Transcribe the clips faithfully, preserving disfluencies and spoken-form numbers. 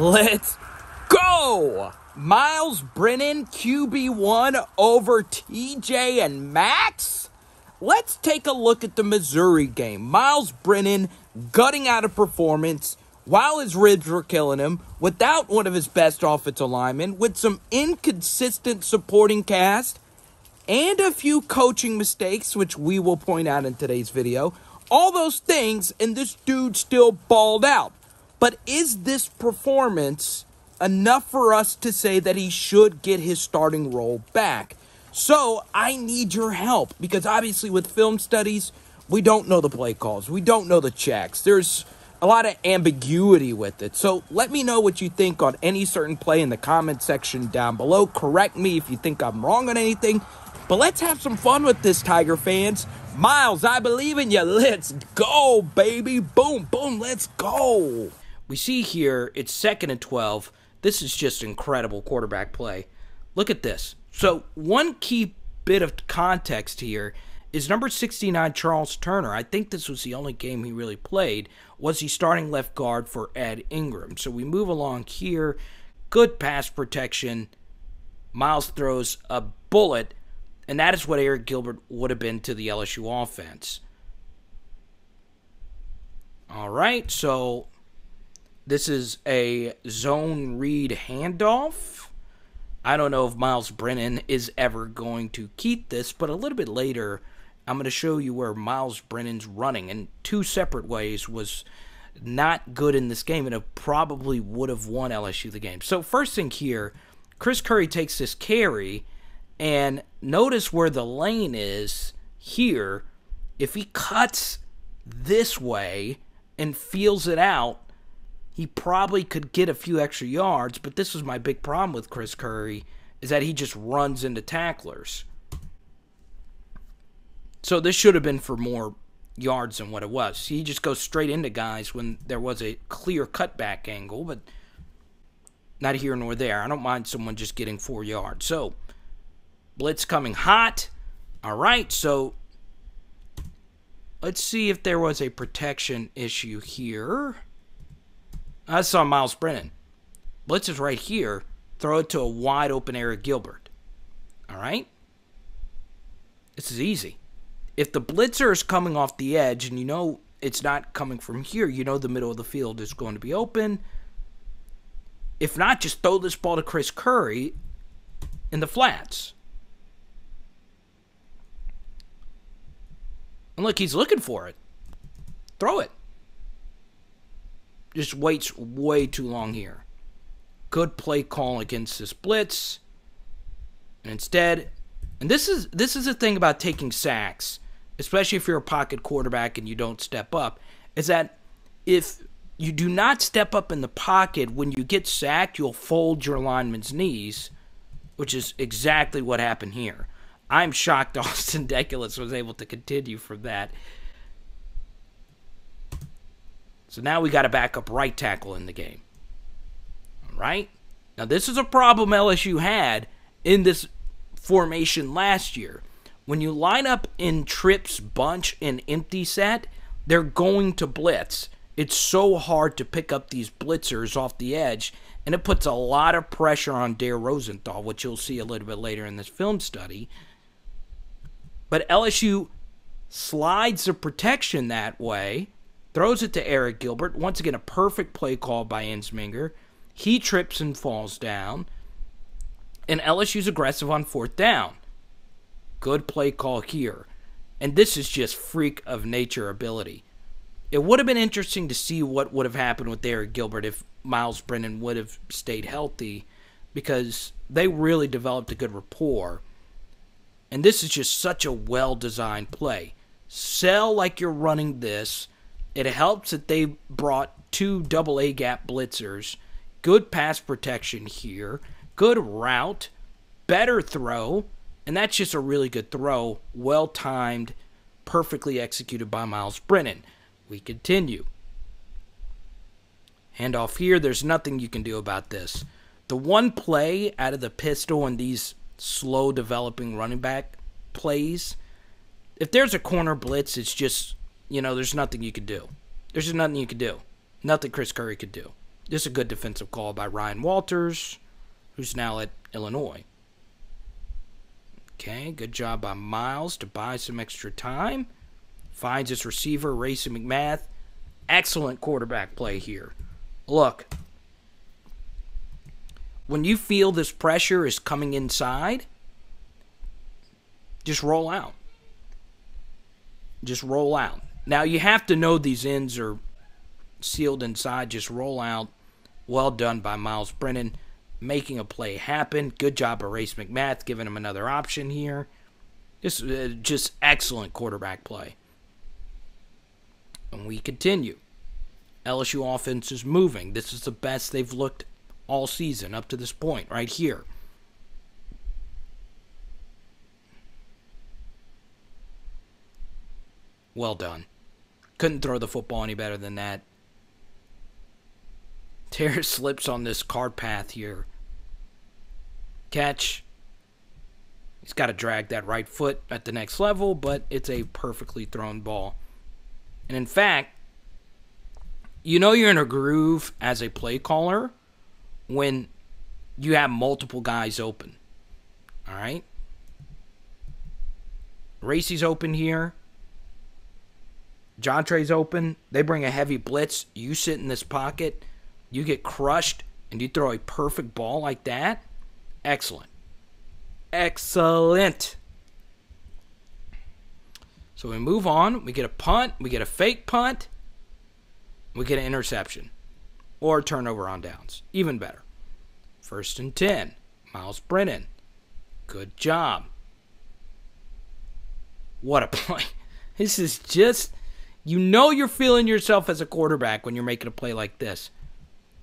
Let's go! Myles Brennan, Q B one over T J and Max? Let's take a look at the Missouri game. Myles Brennan gutting out a performance while his ribs were killing him, without one of his best offensive linemen, with some inconsistent supporting cast, and a few coaching mistakes, which we will point out in today's video. All those things, and this dude still balled out. But is this performance enough for us to say that he should get his starting role back? So I need your help, because obviously with film studies, we don't know the play calls. We don't know the checks. There's a lot of ambiguity with it. So let me know what you think on any certain play in the comment section down below. Correct me if you think I'm wrong on anything. But let's have some fun with this, Tiger fans. Myles, I believe in you. Let's go, baby. Boom, boom, let's go. We see here it's second and twelve. This is just incredible quarterback play. Look at this. So one key bit of context here is number sixty-nine, Charles Turner. I think this was the only game he really played. Was he starting left guard for Ed Ingram? So we move along here. Good pass protection. Myles throws a bullet, and that is what Arik Gilbert would have been to the L S U offense. All right, so this is a zone read handoff. I don't know if Myles Brennan is ever going to keep this, but a little bit later, I'm going to show you where Myles Brennan's running in two separate ways was not good in this game, and it probably would have won L S U the game. So first thing here, Chris Curry takes this carry, and notice where the lane is here. If he cuts this way and feels it out, he probably could get a few extra yards, but this is my big problem with Chris Curry, is that he just runs into tacklers. So this should have been for more yards than what it was. He just goes straight into guys when there was a clear cutback angle, but not here nor there. I don't mind someone just getting four yards. So blitz coming hot. All right, so let's see if there was a protection issue here. I saw Myles Brennan. Blitz is right here. Throw it to a wide open Arik Gilbert. All right? This is easy. If the blitzer is coming off the edge and you know it's not coming from here, you know the middle of the field is going to be open. If not, just throw this ball to Chris Curry in the flats. And look, he's looking for it. Throw it. Just waits way too long here. Good play call against this blitz. And instead, and this is this is the thing about taking sacks, especially if you're a pocket quarterback and you don't step up, is that if you do not step up in the pocket, when you get sacked, you'll fold your lineman's knees, which is exactly what happened here. I'm shocked Austin Deculus was able to continue from that. So now we got a backup right tackle in the game. All right? Now, this is a problem L S U had in this formation last year. When you line up in trips, bunch, and empty set, they're going to blitz. It's so hard to pick up these blitzers off the edge, and it puts a lot of pressure on Dare Rosenthal, which you'll see a little bit later in this film study. But L S U slides the protection that way. Throws it to Arik Gilbert. Once again, a perfect play call by Enzminger. He trips and falls down. And L S U's aggressive on fourth down. Good play call here. And this is just freak of nature ability. It would have been interesting to see what would have happened with Arik Gilbert if Myles Brennan would have stayed healthy, because they really developed a good rapport. And this is just such a well-designed play. Sell like you're running this. It helps that they brought two double A gap blitzers. Good pass protection here. Good route. Better throw. And that's just a really good throw. Well timed. Perfectly executed by Myles Brennan. We continue. Handoff here. There's nothing you can do about this. The one play out of the pistol and these slow developing running back plays, if there's a corner blitz, it's just, you know, there's nothing you could do. There's just nothing you could do. Nothing Chris Curry could do. This is a good defensive call by Ryan Walters, who's now at Illinois. Okay, good job by Myles to buy some extra time. Finds his receiver, Racey McMath. Excellent quarterback play here. Look, when you feel this pressure is coming inside, just roll out. Just roll out. Now, you have to know these ends are sealed inside. Just roll out. Well done by Myles Brennan, making a play happen. Good job by Racey McMath, giving him another option here. This is uh, just excellent quarterback play. And we continue. L S U offense is moving. This is the best they've looked all season up to this point right here. Well done. Couldn't throw the football any better than that. Terrace slips on this card path here. Catch. He's got to drag that right foot at the next level, but it's a perfectly thrown ball. And in fact, you know you're in a groove as a play caller when you have multiple guys open. All right? Racey's open here. John Trey's open. They bring a heavy blitz. You sit in this pocket. You get crushed, and you throw a perfect ball like that. Excellent. Excellent. So we move on. We get a punt. We get a fake punt. We get an interception or turnover on downs. Even better. First and ten. Myles Brennan. Good job. What a play. This is just, you know you're feeling yourself as a quarterback when you're making a play like this.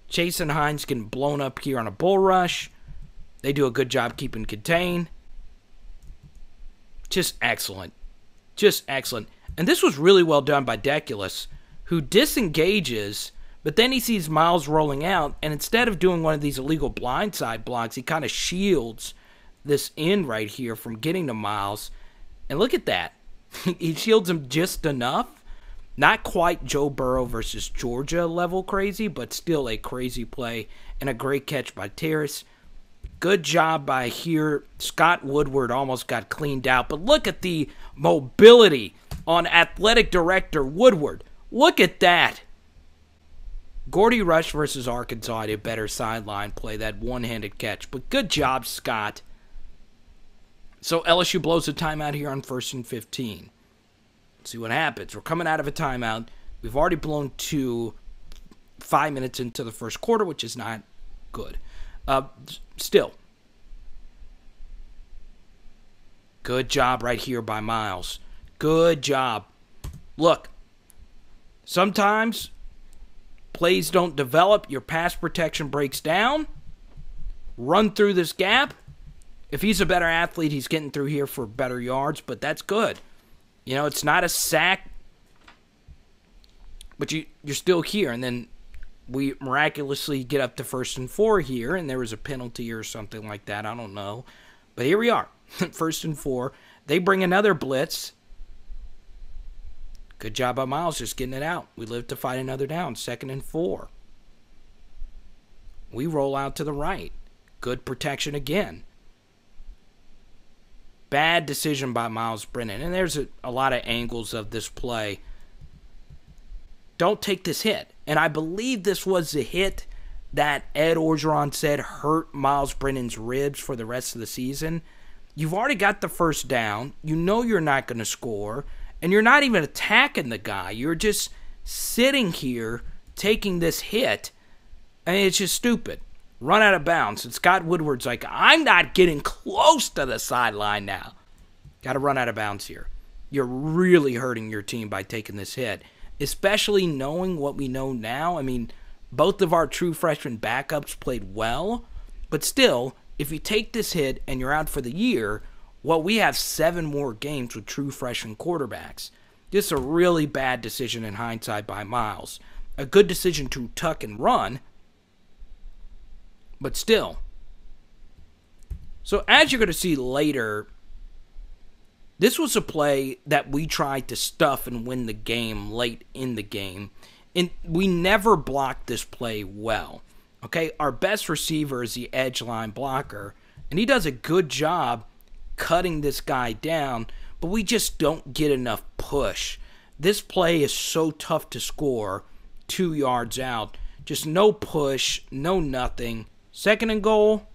Chasen Hines getting blown up here on a bull rush. They do a good job keeping contained. Just excellent. Just excellent. And this was really well done by Deculus, who disengages, but then he sees Myles rolling out, and instead of doing one of these illegal blindside blocks, he kind of shields this end right here from getting to Myles. And look at that. He shields him just enough. Not quite Joe Burrow versus Georgia level crazy, but still a crazy play and a great catch by Terrace. Good job by here. Scott Woodward almost got cleaned out, but look at the mobility on athletic director Woodward. Look at that. Gordy Rush versus Arkansas had a better sideline play, that one-handed catch, but good job, Scott. So L S U blows a timeout here on first and fifteen. See what happens. We're coming out of a timeout. We've already blown two five minutes into the first quarter, which is not good. Uh, still. Good job right here by Myles. Good job. Look, sometimes plays don't develop. Your pass protection breaks down. Run through this gap. If he's a better athlete, he's getting through here for better yards, but that's good. You know, it's not a sack, but you, you're still here. And then we miraculously get up to first and four here, and there was a penalty or something like that. I don't know. But here we are, first and four. They bring another blitz. Good job by Myles just getting it out. We live to fight another down, second and four. We roll out to the right. Good protection again. Bad decision by Myles Brennan. And there's a, a lot of angles of this play. Don't take this hit. And I believe this was the hit that Ed Orgeron said hurt Myles Brennan's ribs for the rest of the season. You've already got the first down. You know you're not going to score. And you're not even attacking the guy. You're just sitting here taking this hit. And it's just stupid. Run out of bounds. And Scott Woodward's like, I'm not getting close to the sideline now. Got to run out of bounds here. You're really hurting your team by taking this hit, especially knowing what we know now. I mean, both of our true freshman backups played well, but still, if you take this hit and you're out for the year, well, we have seven more games with true freshman quarterbacks. This is a really bad decision in hindsight by Myles. A good decision to tuck and run, but still. So as you're going to see later, this was a play that we tried to stuff and win the game late in the game. And we never blocked this play well. Okay, our best receiver is the edge line blocker, and he does a good job cutting this guy down, but we just don't get enough push. This play is so tough to score two yards out. Just no push, no nothing. Second and goal,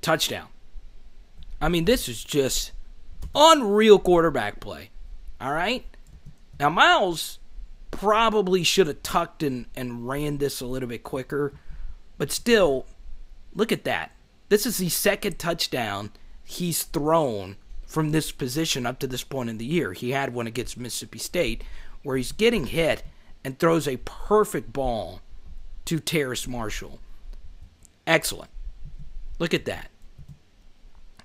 touchdown. I mean, this is just unreal quarterback play, all right? Now, Myles probably should have tucked and, and ran this a little bit quicker, but still, look at that. This is the second touchdown he's thrown from this position up to this point in the year. He had one against Mississippi State where he's getting hit and throws a perfect ball to Terrace Marshall. Excellent. Look at that.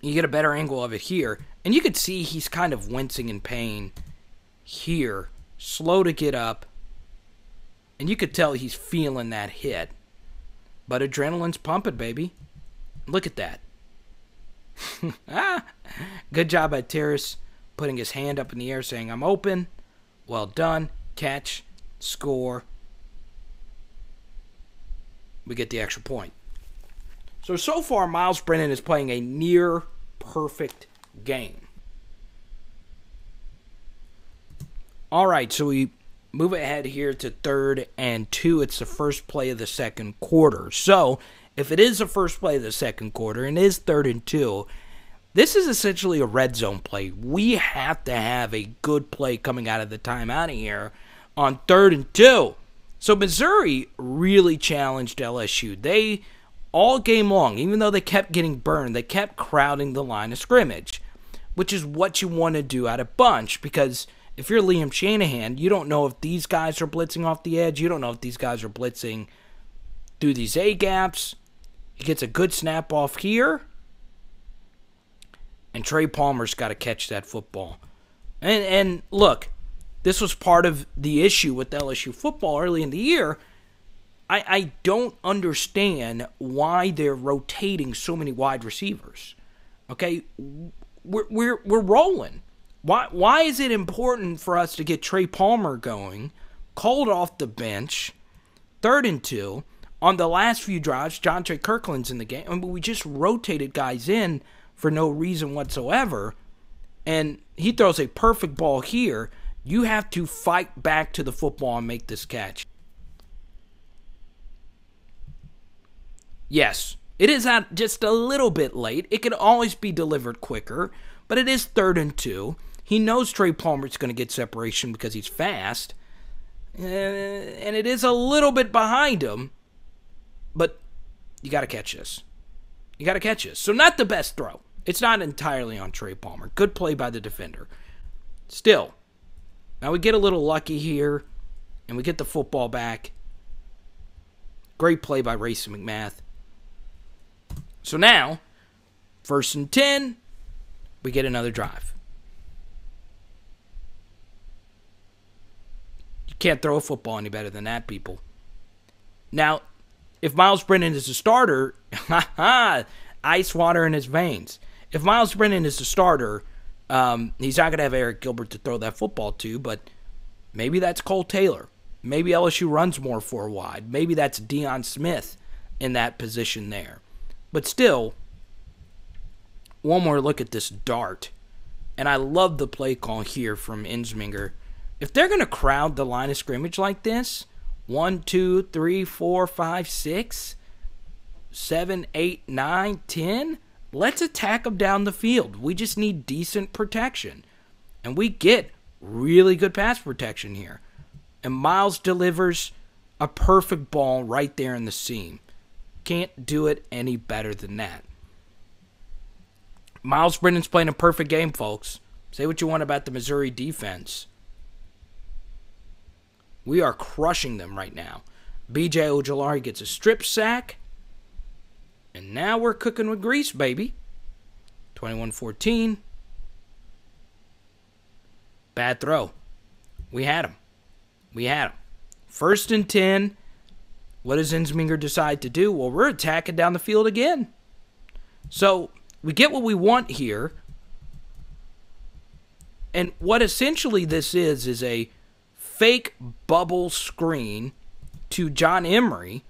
You get a better angle of it here, and you could see he's kind of wincing in pain here, slow to get up, and you could tell he's feeling that hit. But adrenaline's pumping, baby. Look at that. ah, good job by Terrace, putting his hand up in the air saying, I'm open. Well done. Catch. Score. We get the extra point. So, so far, Myles Brennan is playing a near perfect game. All right, so we move ahead here to third and two. It's the first play of the second quarter. So, if it is the first play of the second quarter and it is third and two, this is essentially a red zone play. We have to have a good play coming out of the timeout here on third and two. So Missouri really challenged L S U. They, all game long, even though they kept getting burned, they kept crowding the line of scrimmage, which is what you want to do out of bunch, because if you're Liam Shanahan, you don't know if these guys are blitzing off the edge. You don't know if these guys are blitzing through these A-gaps. He gets a good snap off here, and Trey Palmer's got to catch that football. And, and look, this was part of the issue with L S U football early in the year. I, I don't understand why they're rotating so many wide receivers. Okay, we're, we're, we're rolling. Why, why is it important for us to get Trey Palmer going, called off the bench, third and two, on the last few drives, John Trey Kirkland's in the game. I mean, we just rotated guys in for no reason whatsoever, and he throws a perfect ball here. You have to fight back to the football and make this catch. Yes, it is out just a little bit late. It can always be delivered quicker, but it is third and two. He knows Trey Palmer's going to get separation because he's fast, and it is a little bit behind him, but you got to catch this. You got to catch this. So not the best throw. It's not entirely on Trey Palmer. Good play by the defender. Still, now we get a little lucky here, and we get the football back. Great play by Racey McMath. So now, first and ten, we get another drive. You can't throw a football any better than that, people. Now, if Myles Brennan is a starter, ice water in his veins. If Myles Brennan is a starter, um, he's not going to have Arik Gilbert to throw that football to, but maybe that's Cole Taylor. Maybe L S U runs more four wide. Maybe that's Deion Smith in that position there. But still, one more look at this dart. And I love the play call here from Enzminger. If they're going to crowd the line of scrimmage like this, one, two, three, four, five, six, seven, eight, nine, ten, let's attack them down the field. We just need decent protection. And we get really good pass protection here. And Myles delivers a perfect ball right there in the seam. Can't do it any better than that. Myles Brennan's playing a perfect game, folks. Say what you want about the Missouri defense. We are crushing them right now. B J Ojulari gets a strip sack. And now we're cooking with grease, baby. twenty-one fourteen. Bad throw. We had him. We had him. First and ten. What does Enzminger decide to do? Well, we're attacking down the field again. So we get what we want here. And what essentially this is is a fake bubble screen to John Emery,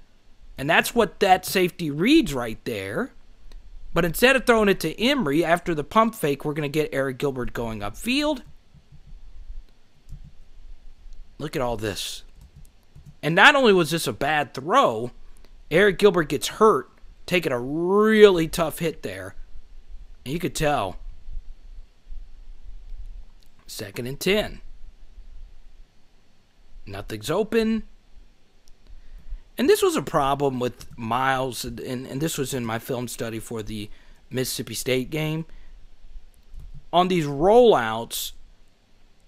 and that's what that safety reads right there. But instead of throwing it to Emery, after the pump fake, we're going to get Arik Gilbert going upfield. Look at all this. And not only was this a bad throw, Arik Gilbert gets hurt, taking a really tough hit there. And you could tell. Second and ten. Nothing's open. And this was a problem with Myles, and, and this was in my film study for the Mississippi State game. On these rollouts,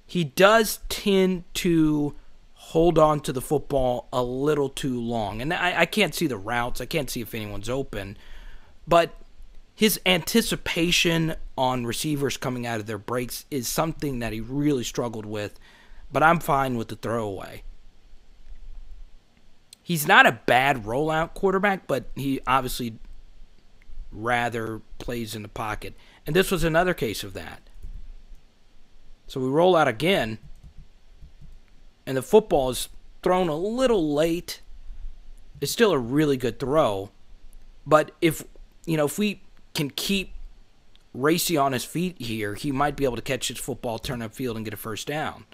he does tend to hold on to the football a little too long. And I, I can't see the routes. I can't see if anyone's open. But his anticipation on receivers coming out of their breaks is something that he really struggled with. But I'm fine with the throwaway. He's not a bad rollout quarterback, but he obviously rather plays in the pocket. And this was another case of that. So we roll out again, and the football is thrown a little late. It's still a really good throw. But if, you know, if we can keep Racey on his feet here, he might be able to catch his football, turn upfield, and get a first down.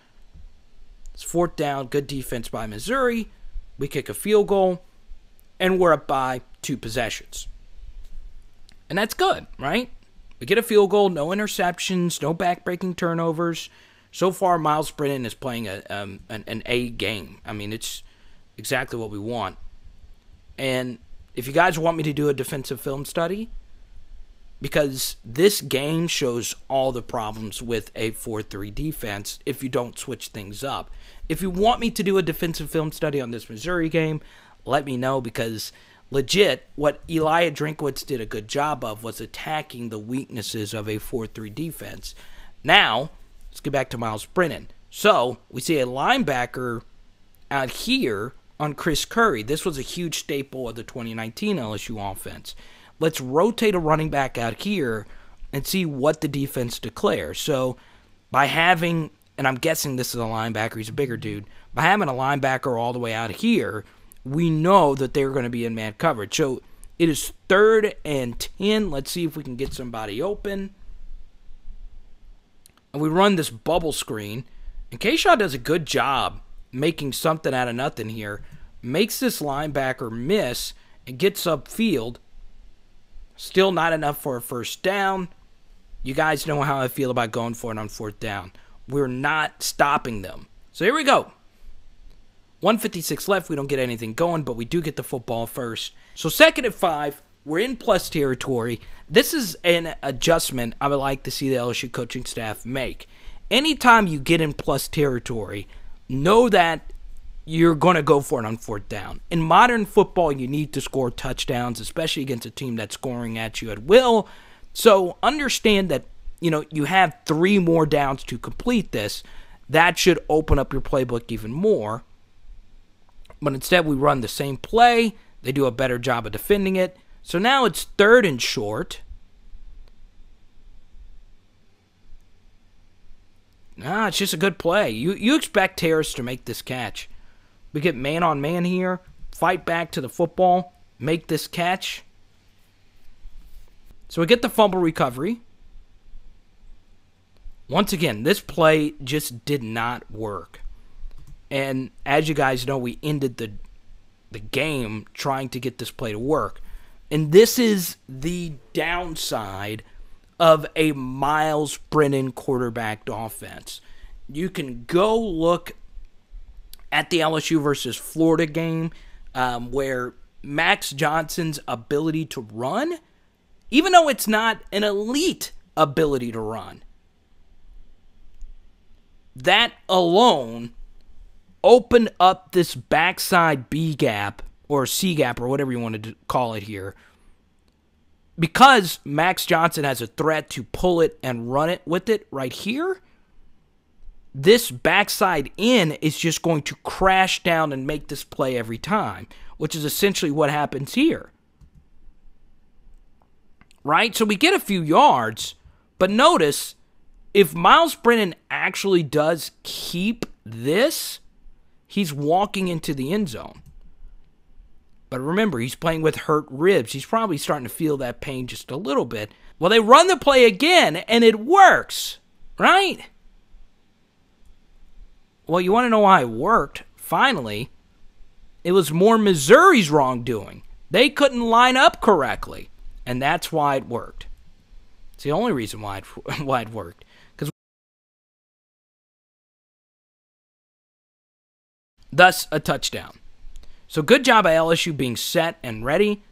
It's fourth down, good defense by Missouri. We kick a field goal, and we're up by two possessions. And that's good, right? We get a field goal, no interceptions, no back-breaking turnovers. So far, Myles Brennan is playing a um, an, an A game. I mean, it's exactly what we want. And if you guys want me to do a defensive film study, because this game shows all the problems with a four three defense if you don't switch things up. If you want me to do a defensive film study on this Missouri game, let me know, because legit, what Elijah Drinkowitz did a good job of was attacking the weaknesses of a four three defense. Now, let's get back to Myles Brennan. So, we see a linebacker out here on Chris Curry. This was a huge staple of the twenty nineteen L S U offense. Let's rotate a running back out here and see what the defense declares. So by having, and I'm guessing this is a linebacker, he's a bigger dude, by having a linebacker all the way out here, we know that they're going to be in man coverage. So it is third and ten. Let's see if we can get somebody open. And we run this bubble screen. And Kayshawn does a good job making something out of nothing here. Makes this linebacker miss and gets upfield. Still not enough for a first down. You guys know how I feel about going for it on fourth down. We're not stopping them. So here we go. one fifty-six left. We don't get anything going, but we do get the football first. So second and five. We're in plus territory. This is an adjustment I would like to see the L S U coaching staff make. Anytime you get in plus territory, know that you're going to go for it on fourth down. In modern football, you need to score touchdowns, especially against a team that's scoring at you at will. So understand that, you know, you have three more downs to complete this. That should open up your playbook even more. But instead, we run the same play. They do a better job of defending it. So now it's third and short. Ah, it's just a good play. You, you expect Terrace to make this catch. We get man-on-man here, fight back to the football, make this catch. So we get the fumble recovery. Once again, this play just did not work. And as you guys know, we ended the, the game trying to get this play to work. And this is the downside of a Myles Brennan quarterbacked offense. You can go look at the L S U versus Florida game, um, where Max Johnson's ability to run, even though it's not an elite ability to run, that alone opened up this backside B gap or C gap or whatever you want to call it here, because Max Johnson has a threat to pull it and run it with it right here. This backside in is just going to crash down and make this play every time, which is essentially what happens here. Right? So we get a few yards, but notice if Myles Brennan actually does keep this, He's walking into the end zone. But remember, he's playing with hurt ribs. He's probably starting to feel that pain just a little bit. Well, they run the play again, and it works, right? Well, you want to know why it worked? Finally, it was more Missouri's wrongdoing. They couldn't line up correctly, and that's why it worked. It's the only reason why it, why it worked. Thus, a touchdown. So good job by L S U being set and ready.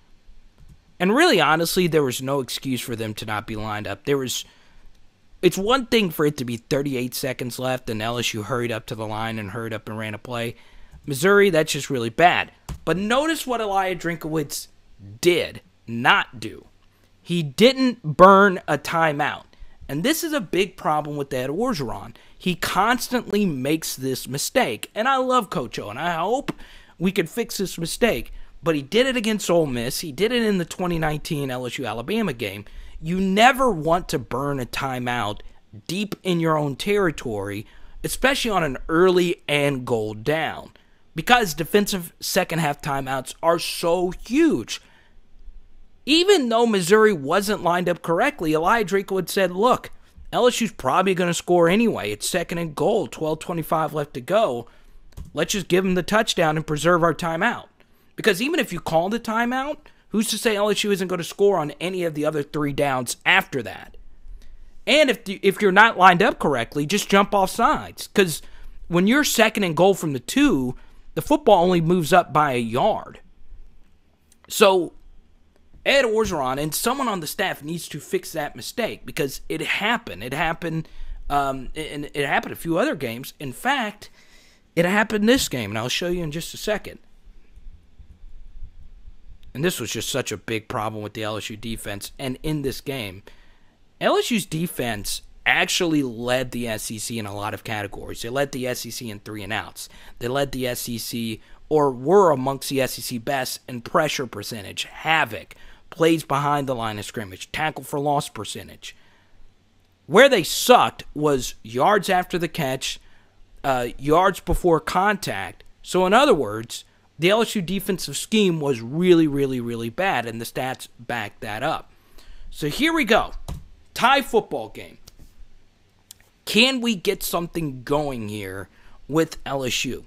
And really, honestly, there was no excuse for them to not be lined up. There was, it's one thing for it to be thirty-eight seconds left and L S U hurried up to the line and hurried up and ran a play. Missouri, that's just really bad. But notice what Elijah Drinkowitz did not do. He didn't burn a timeout. And this is a big problem with Ed Orgeron. He constantly makes this mistake. And I love Coach O, and I hope we could fix this mistake, but he did it against Ole Miss. He did it in the twenty nineteen L S U-Alabama game. You never want to burn a timeout deep in your own territory, especially on an early and goal down, because defensive second-half timeouts are so huge. Even though Missouri wasn't lined up correctly, Elijah Drinkowitz said, look, L S U's probably going to score anyway. It's second and goal, twelve twenty-five left to go. Let's just give them the touchdown and preserve our timeout. Because even if you call the timeout, who's to say L S U isn't going to score on any of the other three downs after that? And if the, if you're not lined up correctly, just jump off sides. Because when you're second and goal from the two, the football only moves up by a yard. So Ed Orgeron and someone on the staff needs to fix that mistake, because it happened. It happened, um, and it happened a few other games. In fact, it happened this game, and I'll show you in just a second. And this was just such a big problem with the L S U defense. And in this game, L S U's defense actually led the S E C in a lot of categories. They led the S E C in three and outs. They led the S E C, or were amongst the S E C best in pressure percentage, havoc, plays behind the line of scrimmage, tackle for loss percentage. Where they sucked was yards after the catch, uh, yards before contact. So in other words, the L S U defensive scheme was really, really, really bad, and the stats back that up. So here we go. Tie football game. Can we get something going here with L S U?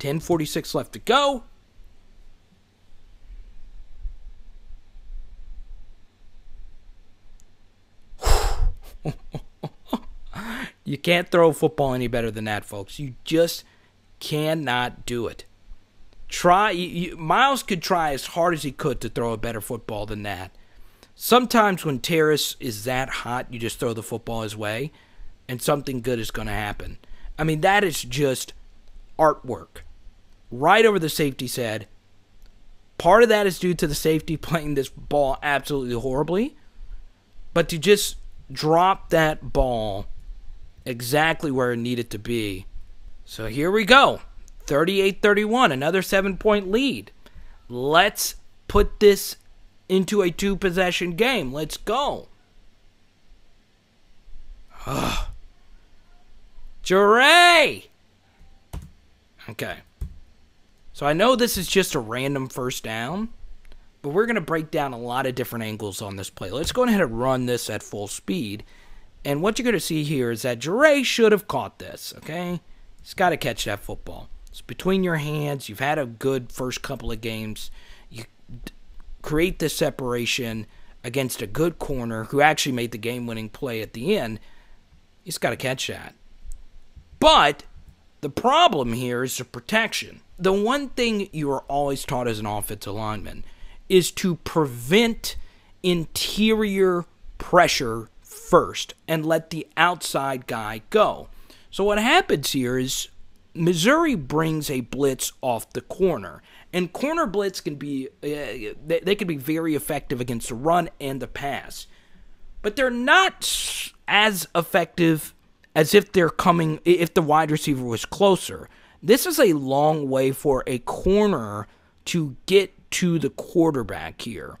ten forty-six left to go. You can't throw football any better than that, folks. You just cannot do it. Try you, you, Myles could try as hard as he could to throw a better football than that. Sometimes when Terrace is that hot, you just throw the football his way, and something good is going to happen. I mean, that is just artwork. Right over the safety's head. Part of that is due to the safety playing this ball absolutely horribly. But to just drop that ball exactly where it needed to be. So here we go. thirty-eight thirty-one. Another seven-point lead. Let's put this into a two-possession game. Let's go. Ugh. Jure! Okay. So I know this is just a random first down, but we're going to break down a lot of different angles on this play. Let's go ahead and run this at full speed. And what you're going to see here is that Jure should have caught this, okay? He's got to catch that football. It's between your hands. You've had a good first couple of games. You create this separation against a good corner who actually made the game-winning play at the end. He's got to catch that. But the problem here is the protection. The one thing you are always taught as an offensive lineman is to prevent interior pressure first and let the outside guy go. So what happens here is Missouri brings a blitz off the corner. And corner blitz can be, uh, they can be very effective against the run and the pass. But they're not as effective as if they're coming, if the wide receiver was closer. This is a long way for a corner to get to the quarterback here.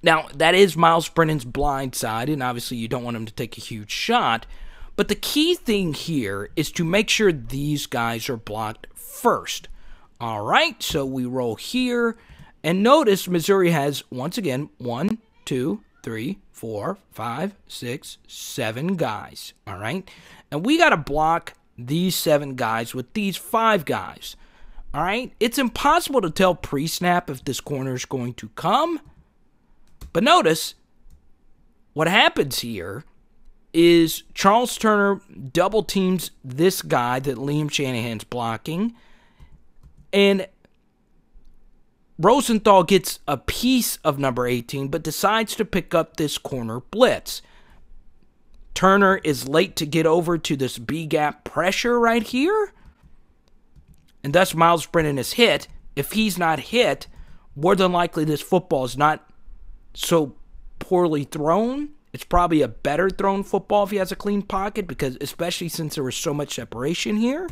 Now, that is Myles Brennan's blind side, and obviously you don't want him to take a huge shot, But the key thing here is to make sure these guys are blocked first. All right, so we roll here. And notice Missouri has, once again, one, two, three, four, five, six, seven guys. All right? And we got to block these seven guys with these five guys. All right? It's impossible to tell pre-snap if this corner is going to come. But notice what happens here is Charles Turner double teams this guy that Liam Shanahan's blocking. And Rosenthal gets a piece of number eighteen, but decides to pick up this corner blitz. Turner is late to get over to this B-gap pressure right here. And thus, Myles Brennan is hit. If he's not hit, more than likely this football is not so poorly thrown. It's probably a better thrown football if he has a clean pocket, because especially since there was so much separation here.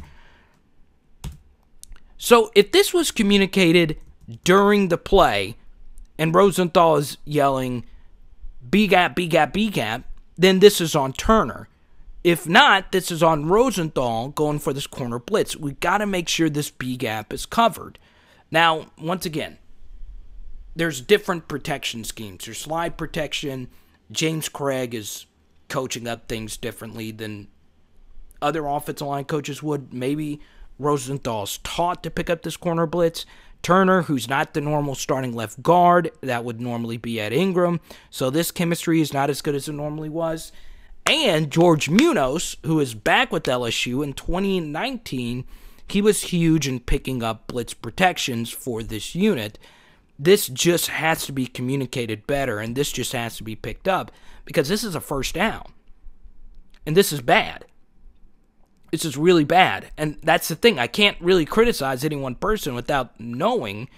So if this was communicated during the play, and Rosenthal is yelling, B-gap, B-gap, B-gap, then this is on Turner. If not, this is on Rosenthal going for this corner blitz. We've got to make sure this B-gap is covered. Now, once again, there's different protection schemes. There's slide protection. James Craig is coaching up things differently than other offensive line coaches would. Maybe Rosenthal's taught to pick up this corner blitz. Turner, who's not the normal starting left guard, that would normally be Ed Ingram. So this chemistry is not as good as it normally was. And Jorge Munoz, who is back with L S U in twenty nineteen, he was huge in picking up blitz protections for this unit. This just has to be communicated better, and this just has to be picked up, because this is a first down. And this is bad. This is really bad, and that's the thing. I can't really criticize any one person without knowing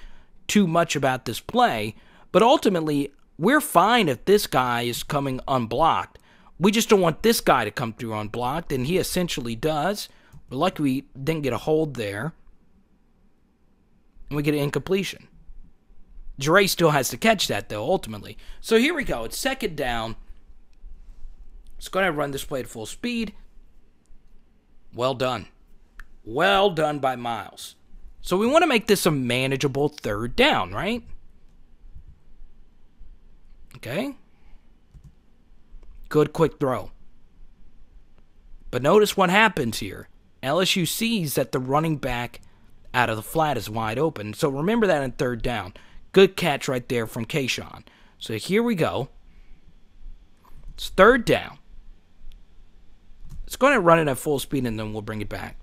too much about this play, but ultimately, we're fine if this guy is coming unblocked. We just don't want this guy to come through unblocked, and he essentially does. We're lucky we didn't get a hold there, and we get an incompletion. Dre still has to catch that, though, ultimately. So here we go. It's second down. It's going to run this play at full speed. Well done. Well done by Myles. So we want to make this a manageable third down, right? Okay. Good quick throw. But notice what happens here. L S U sees that the running back out of the flat is wide open. So remember that in third down. Good catch right there from Kayshawn. So here we go. It's third down. It's going to run it at full speed, and then we'll bring it back.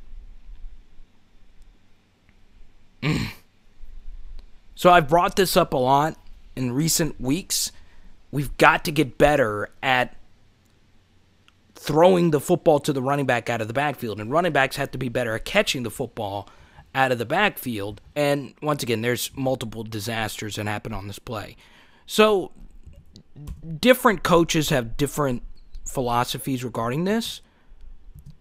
Mm. So I've brought this up a lot in recent weeks. We've got to get better at throwing the football to the running back out of the backfield. And running backs have to be better at catching the football out of the backfield. And once again, there's multiple disasters that happen on this play. So different coaches have different philosophies regarding this.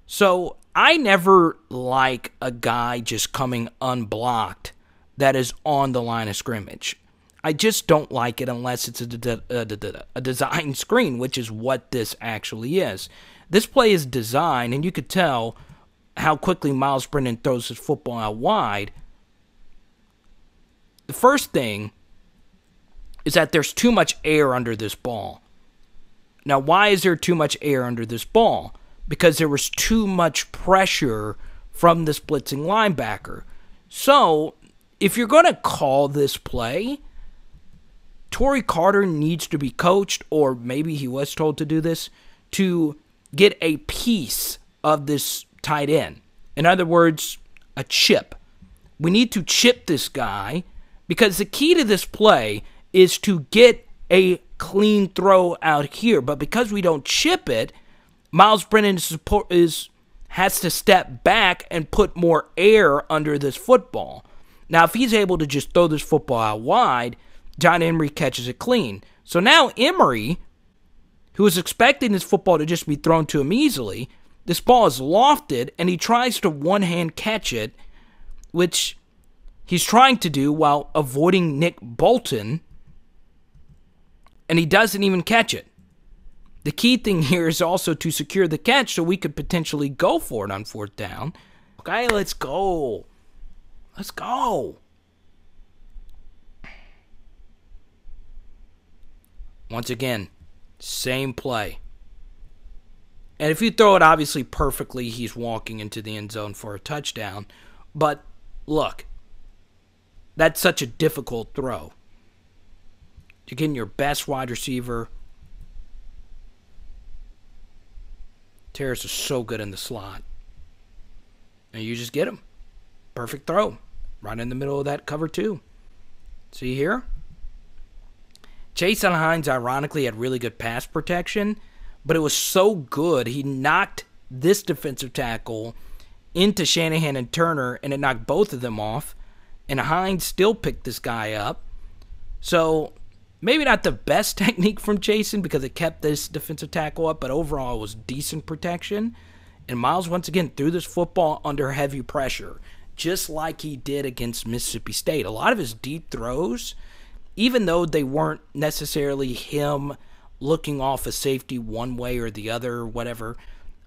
So I never like a guy just coming unblocked that is on the line of scrimmage. I just don't like it unless it's a, a, a design screen, which is what this actually is. This play is designed, and you could tell how quickly Myles Brennan throws his football out wide. The first thing is that there's too much air under this ball. Now, why is there too much air under this ball? Because there was too much pressure from this blitzing linebacker. So, if you're going to call this play, Torrey Carter needs to be coached, or maybe he was told to do this, to get a piece of this tight end. In other words, a chip. We need to chip this guy, because the key to this play is to get a clean throw out here. But because we don't chip it, Myles Brennan support is has to step back and put more air under this football. Now, if he's able to just throw this football out wide, John Emery catches it clean. So now Emery, who is expecting this football to just be thrown to him easily, this ball is lofted, and he tries to one-hand catch it, which he's trying to do while avoiding Nick Bolton, and he doesn't even catch it. The key thing here is also to secure the catch so we could potentially go for it on fourth down. Okay, let's go. Let's go. Once again, same play. And if you throw it obviously perfectly, he's walking into the end zone for a touchdown. But look, that's such a difficult throw. You're getting your best wide receiver. Terrace is so good in the slot. And you just get him. Perfect throw. Right in the middle of that cover two. See here? Chasen Hines, ironically, had really good pass protection, but it was so good, he knocked this defensive tackle into Shanahan and Turner, and it knocked both of them off. And Hines still picked this guy up. So maybe not the best technique from Chasen because it kept this defensive tackle up, but overall it was decent protection. And Myles, once again, threw this football under heavy pressure, just like he did against Mississippi State. A lot of his deep throws, even though they weren't necessarily him looking off a safety one way or the other or whatever,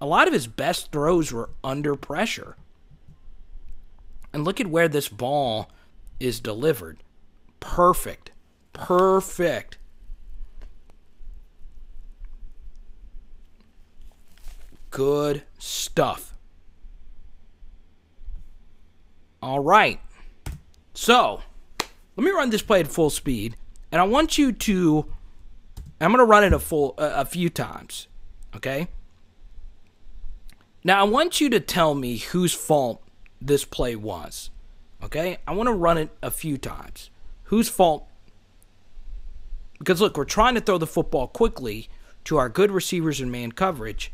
a lot of his best throws were under pressure. And look at where this ball is delivered. Perfect. Perfect. Good stuff. All right. So, let me run this play at full speed, and I want you to, I'm going to run it a full uh, a few times, okay? Now, I want you to tell me whose fault this play was, okay? I want to run it a few times. Whose fault? Because, look, we're trying to throw the football quickly to our good receivers in man coverage,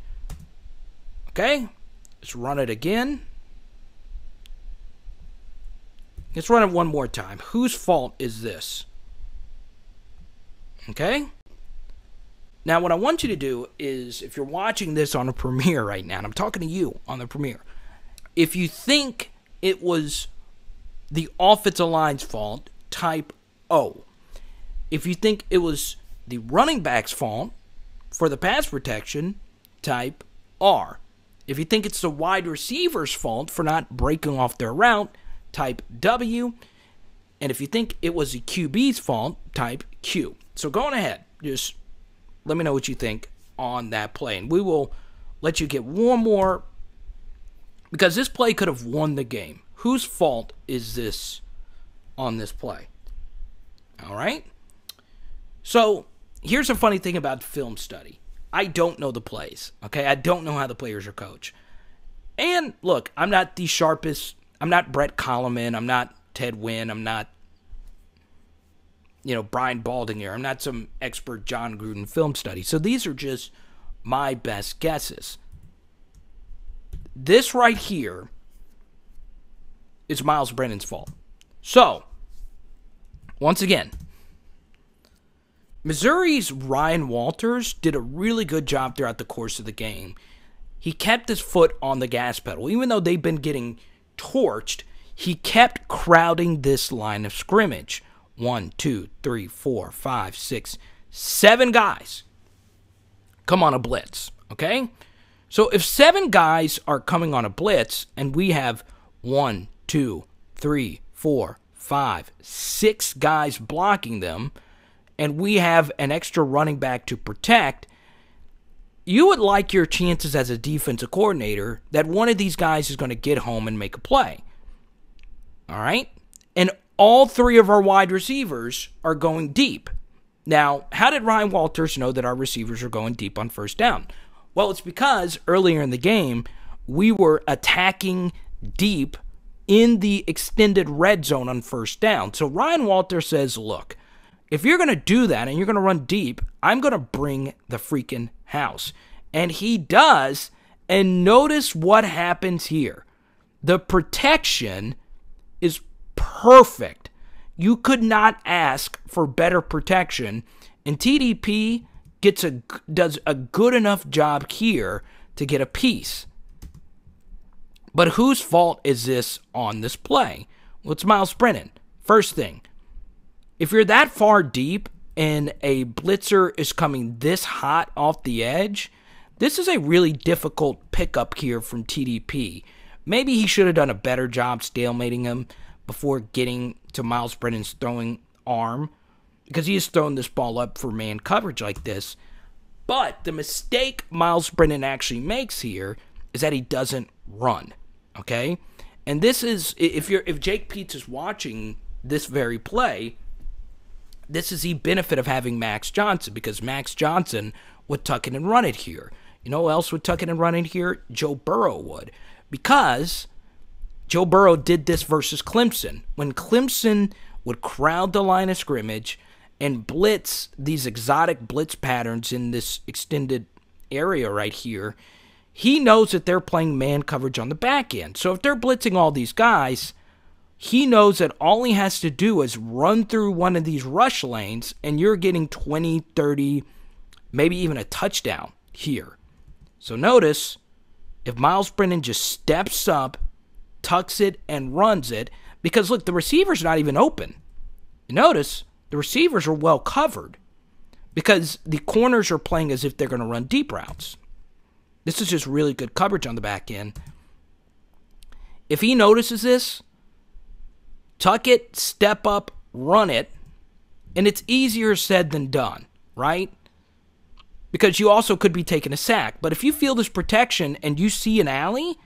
okay? Let's run it again. Let's run it one more time. Whose fault is this? Okay? Now, what I want you to do is, if you're watching this on a premiere right now, and I'm talking to you on the premiere, if you think it was the offensive line's fault, type O. If you think it was the running back's fault for the pass protection, type R. If you think it's the wide receiver's fault for not breaking off their route, type W, and if you think it was the Q B's fault, type Q. So go on ahead, just let me know what you think on that play, and we will let you get one more, because this play could have won the game. Whose fault is this on this play? All right? So here's a funny thing about film study. I don't know the plays, okay? I don't know how the players are coached. And look, I'm not the sharpest, I'm not Brett Koloman. I'm not Ted Wynn. I'm not, you know, Brian Baldinger. I'm not some expert John Gruden film study. So these are just my best guesses. This right here is Myles Brennan's fault. So, once again, Missouri's Ryan Walters did a really good job throughout the course of the game. He kept his foot on the gas pedal, even though they've been getting torched, he kept crowding this line of scrimmage. One, two, three, four, five, six, seven guys come on a blitz, okay? So if seven guys are coming on a blitz and we have one, two, three, four, five, six guys blocking them and we have an extra running back to protect, you would like your chances as a defensive coordinator that one of these guys is going to get home and make a play. All right? And all three of our wide receivers are going deep. Now, how did Ryan Walters know that our receivers are going deep on first down? Well, it's because earlier in the game, we were attacking deep in the extended red zone on first down. So Ryan Walters says, look, if you're going to do that and you're going to run deep, I'm going to bring the freaking house. And he does, and notice what happens here. The protection is perfect. You could not ask for better protection, and T D P gets a does a good enough job here to get a piece. But whose fault is this on this play? Well, it's Myles Brennan. First thing, if you're that far deep and a blitzer is coming this hot off the edge, this is a really difficult pickup here from T D P. Maybe he should have done a better job stalemating him before getting to Myles Brennan's throwing arm, because he has thrown this ball up for man coverage like this. But the mistake Myles Brennan actually makes here is that he doesn't run, okay? And this is, if you're if Jake Peets is watching this very play, this is the benefit of having Max Johnson, because Max Johnson would tuck it and run it here. You know who else would tuck it and run it here? Joe Burrow would, because Joe Burrow did this versus Clemson. When Clemson would crowd the line of scrimmage and blitz these exotic blitz patterns in this extended area right here, he knows that they're playing man coverage on the back end. So if they're blitzing all these guys, he knows that all he has to do is run through one of these rush lanes, and you're getting twenty, thirty, maybe even a touchdown here. So notice, if Myles Brennan just steps up, tucks it, and runs it, because look, the receiver's not even open. You notice the receivers are well covered because the corners are playing as if they're going to run deep routes. This is just really good coverage on the back end. If he notices this, tuck it, step up, run it, and it's easier said than done, right? Because you also could be taking a sack. But if you feel this protection and you see an alley,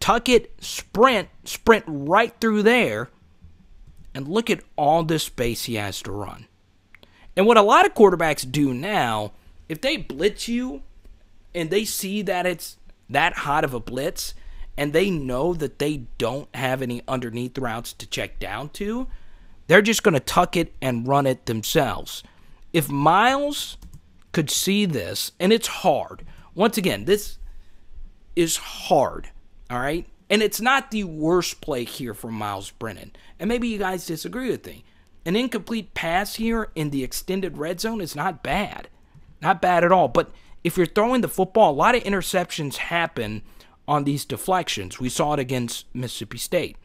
tuck it, sprint, sprint right through there, and look at all this space he has to run. And what a lot of quarterbacks do now, if they blitz you, and they see that it's that hot of a blitz, and they know that they don't have any underneath routes to check down to, they're just going to tuck it and run it themselves. If Myles could see this, and it's hard. Once again, this is hard, all right? And it's not the worst play here from Myles Brennan. And maybe you guys disagree with me. An incomplete pass here in the extended red zone is not bad. Not bad at all, but if you're throwing the football, a lot of interceptions happen on these deflections. We saw it against Mississippi State.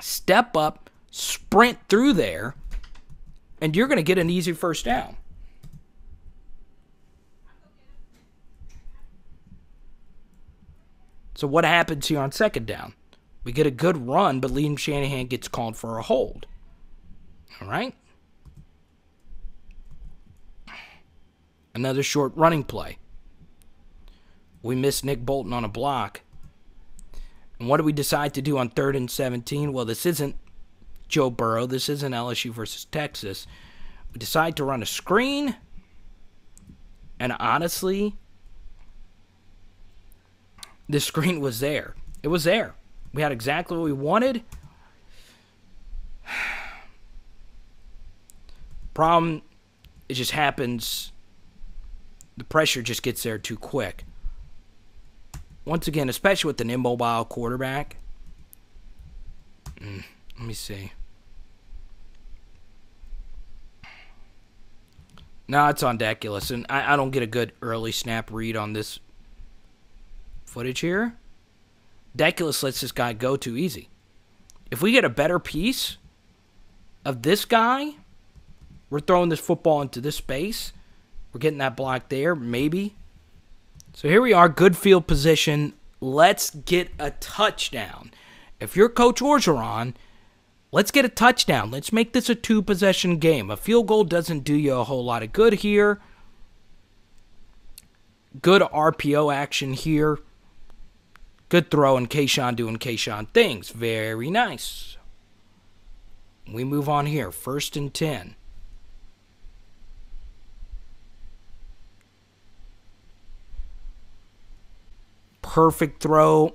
Step up, sprint through there, and you're going to get an easy first down. So what happens here on second down? We get a good run, but Liam Shanahan gets called for a hold. All right? Another short running play. We miss Nick Bolton on a block. And what do we decide to do on third and seventeen? Well, this isn't Joe Burrow. This isn't L S U versus Texas. We decide to run a screen. And honestly, the screen was there. It was there. We had exactly what we wanted. Problem, it just happens. The pressure just gets there too quick. Once again, especially with an immobile quarterback. Mm, let me see. No, it's on Deculus, and I, I don't get a good early snap read on this footage here. Deculus lets this guy go too easy. If we get a better piece of this guy, we're throwing this football into this space. We're getting that block there, maybe. So here we are, good field position. Let's get a touchdown. If you're Coach Orgeron, let's get a touchdown. Let's make this a two-possession game. A field goal doesn't do you a whole lot of good here. Good R P O action here. Good throw and Kayshawn doing Kayshawn things. Very nice. We move on here, first and ten. Perfect throw.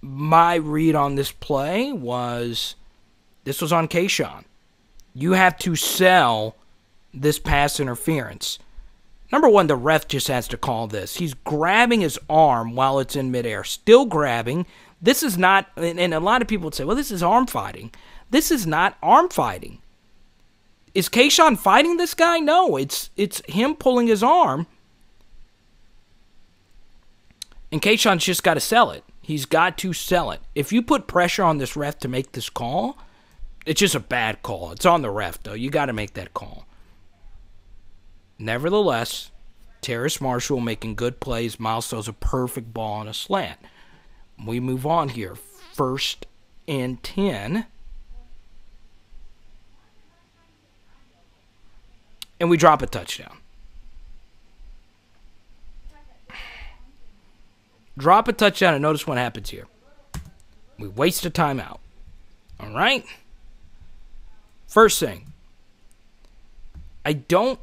My read on this play was, this was on Kayshawn. You have to sell this pass interference. Number one, the ref just has to call this. He's grabbing his arm while it's in midair. Still grabbing. This is not, and a lot of people would say, well, this is arm fighting. This is not arm fighting. Is Kayshawn fighting this guy? No, it's, it's him pulling his arm. And Kayshawn's just got to sell it. He's got to sell it. If you put pressure on this ref to make this call, It's just a bad call. It's on the ref, though. You got to make that call. Nevertheless, Terrace Marshall making good plays. Myles throws a perfect ball on a slant. We move on here. First and ten. And we drop a touchdown. Drop a touchdown and notice what happens here. We waste a timeout. All right? First thing, I don't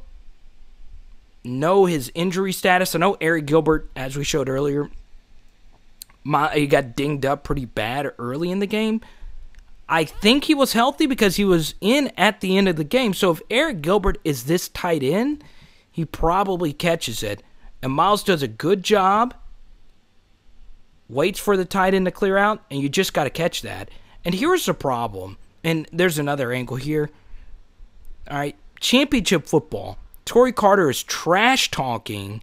know his injury status. I know Arik Gilbert, as we showed earlier, my, he got dinged up pretty bad early in the game. I think he was healthy because he was in at the end of the game. So if Arik Gilbert is this tight end, he probably catches it. And Myles does a good job, waits for the tight end to clear out, and you just got to catch that. And here's the problem, and there's another angle here. All right, championship football. Torrey Carter is trash-talking.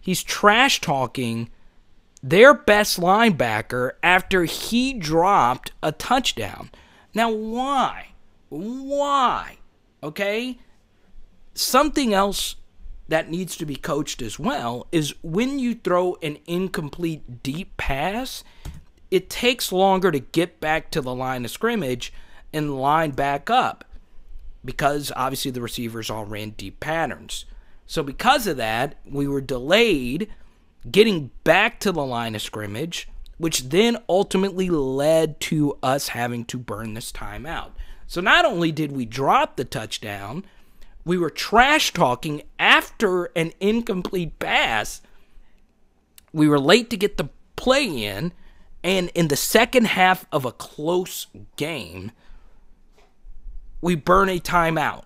He's trash-talking their best linebacker after he dropped a touchdown. Now, why? Why? Okay? Something else that needs to be coached as well is when you throw an incomplete deep pass, it takes longer to get back to the line of scrimmage and line back up because, obviously, the receivers all ran deep patterns. So because of that, we were delayed getting back to the line of scrimmage, which then ultimately led to us having to burn this timeout. So not only did we drop the touchdown, we were trash-talking after an incomplete pass. We were late to get the play in, and in the second half of a close game, we burn a timeout.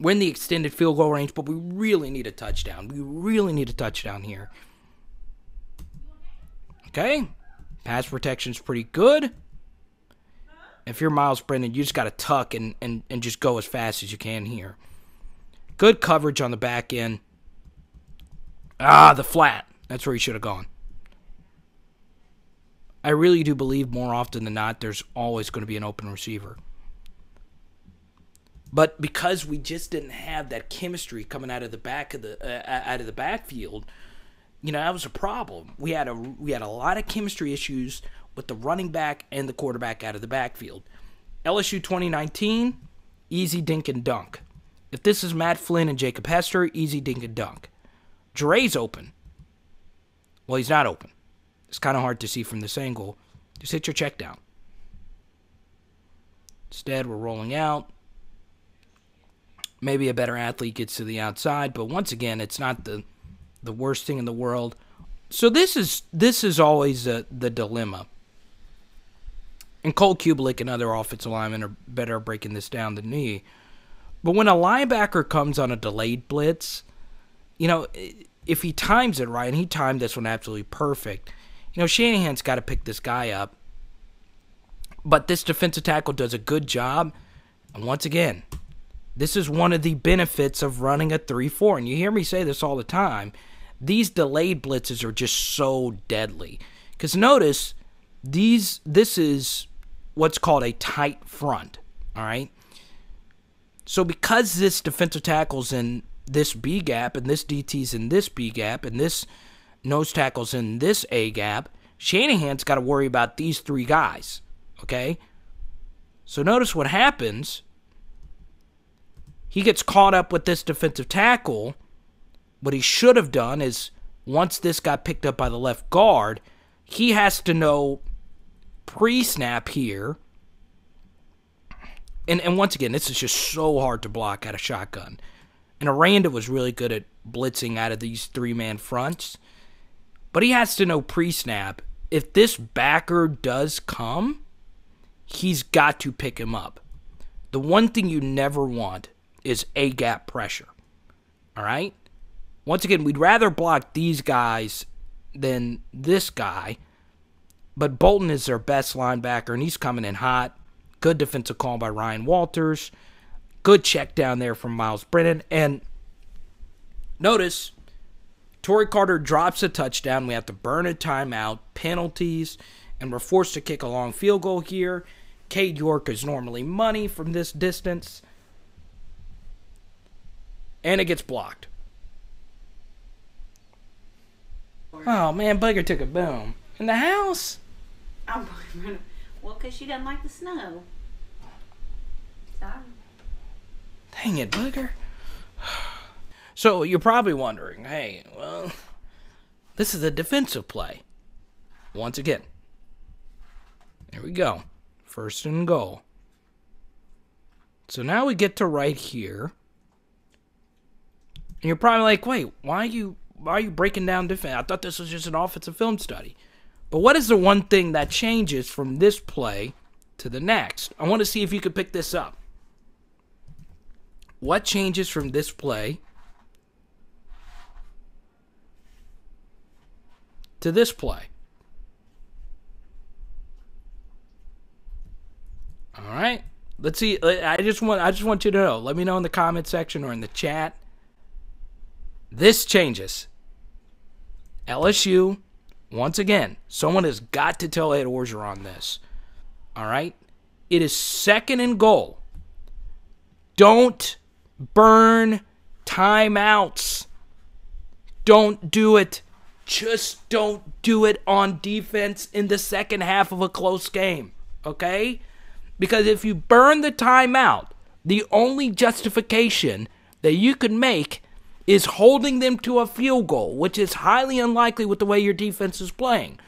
We're in the extended field goal range, but we really need a touchdown. We really need a touchdown here. Okay. Pass protection's pretty good. If you're Myles Brennan, you just got to tuck and, and, and just go as fast as you can here. Good coverage on the back end. Ah, the flat. That's where he should have gone. I really do believe more often than not there's always going to be an open receiver. But because we just didn't have that chemistry coming out of the back of the uh, out of the backfield, you know, that was a problem. We had a we had a lot of chemistry issues with the running back and the quarterback out of the backfield. L S U twenty nineteen, easy dink and dunk. If this is Matt Flynn and Jacob Hester, easy dink and dunk. Dre's open. Well, he's not open. It's kind of hard to see from this angle. Just hit your check down. Instead, we're rolling out. Maybe a better athlete gets to the outside, but once again, it's not the the worst thing in the world. So this is this is always the, the dilemma. And Cole Kubelik and other offensive linemen are better at breaking this down than me. But when a linebacker comes on a delayed blitz, you know, if he times it right, and he timed this one absolutely perfect, you know, Shanahan's got to pick this guy up. But this defensive tackle does a good job. And once again, this is one of the benefits of running a three four. And you hear me say this all the time. These delayed blitzes are just so deadly. Because notice, these this is what's called a tight front. All right? So because this defensive tackle's in this B gap, and this D T's in this B gap, and this nose tackle's in this A gap, Shanahan's got to worry about these three guys. Okay? So notice what happens. He gets caught up with this defensive tackle. What he should have done is, once this got picked up by the left guard, he has to know pre-snap here. And, and once again, this is just so hard to block out of shotgun. And Aranda was really good at blitzing out of these three-man fronts. But he has to know pre-snap. If this backer does come, he's got to pick him up. The one thing you never want is A-gap pressure, all right? Once again, we'd rather block these guys than this guy, but Bolton is their best linebacker, and he's coming in hot. Good defensive call by Ryan Walters. Good check down there from Myles Brennan, and notice Torrey Carter drops a touchdown. We have to burn a timeout, penalties, and we're forced to kick a long field goal here. Cade York is normally money from this distance. And it gets blocked. Oh, man, Booger took a boom. In the house? I'm Booger. Well, because she doesn't like the snow. Sorry. Dang it, Booger. So you're probably wondering, hey, well, this is a defensive play. Once again. There we go. First and goal. So now we get to right here. And you're probably like, wait, why are you, why are you breaking down defense? I thought this was just an offensive film study. But what is the one thing that changes from this play to the next? I want to see if you could pick this up. What changes from this play to this play? All right. Let's see. I just want I just want you to know. Let me know in the comment section or in the chat. This changes. L S U, once again, someone has got to tell Ed Orgeron this. All right? It is second and goal. Don't burn timeouts. Don't do it. Just don't do it on defense in the second half of a close game. Okay? Because if you burn the timeout, the only justification that you can make is holding them to a field goal, which is highly unlikely with the way your defense is playing.